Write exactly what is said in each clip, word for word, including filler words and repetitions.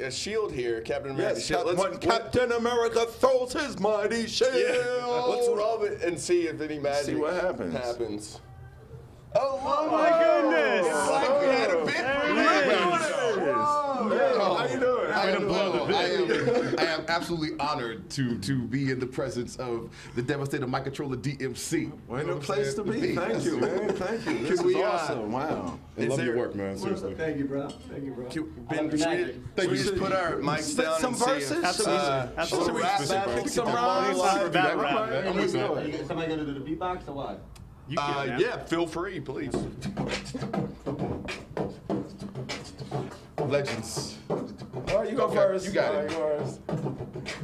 a shield here, Captain America. Yes, Cap let's, Captain America throws his mighty shield. Yeah. Let's rub it and see if any magic see what happens. happens. Oh, oh my oh. goodness! It's like oh. we had a bit for How you doing? I am, blow the I, am, I am absolutely honored to to be in the presence of the devastated mic controller D M C. What a place to be. Thank you, man. Thank you. This is awesome. Wow. I love your work, man. Seriously. Thank you, bro. Thank you, bro. Can, ben, should we, should we just put our mics down some and verses? Absolutely. Absolutely. Some rhymes. Somebody gonna do the beatbox or what? You can, uh, yeah, feel free, please. Legends. Oh, you go okay, first. You got it. Right,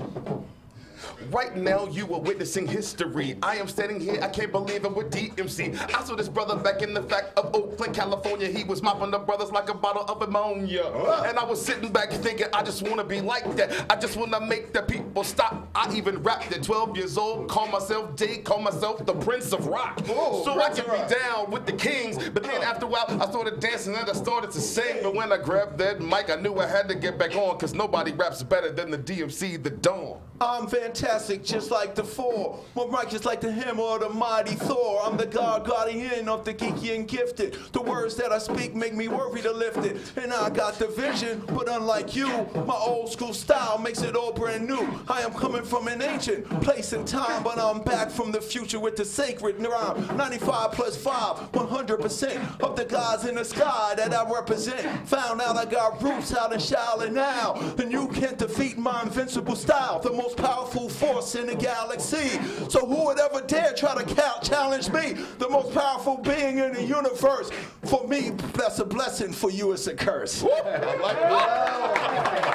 right now, you are witnessing history. I am standing here, I can't believe I'm with D M C. I saw this brother back in the fact of Oakland, California. He was mopping the brothers like a bottle of ammonia. Uh. And I was sitting back thinking, I just want to be like that. I just want to make the people stop. I even rapped at twelve years old, call myself Jay, call myself the Prince of Rock. Whoa, so Prince I could be down with the Kings. But then after a while, I started dancing and I started to sing. But when I grabbed that mic, I knew I had to get back on, because nobody raps better than the D M C, the Dawn. I'm fantastic, just like the four. Well, right, just like the him or the mighty Thor. I'm the god guardian of the geeky and gifted. The words that I speak make me worthy to lift it. And I got the vision, but unlike you, my old school style makes it all brand new. I am coming from an ancient place and time, but I'm back from the future with the sacred rhyme. ninety-five plus five, one hundred percent of the gods in the sky that I represent. Found out I got roots out in Shaolin now, and you can't defeat my invincible style. The most powerful force in the galaxy. So who would ever dare try to challenge me? The most powerful being in the universe. For me, that's a blessing. For you, it's a curse. I like that.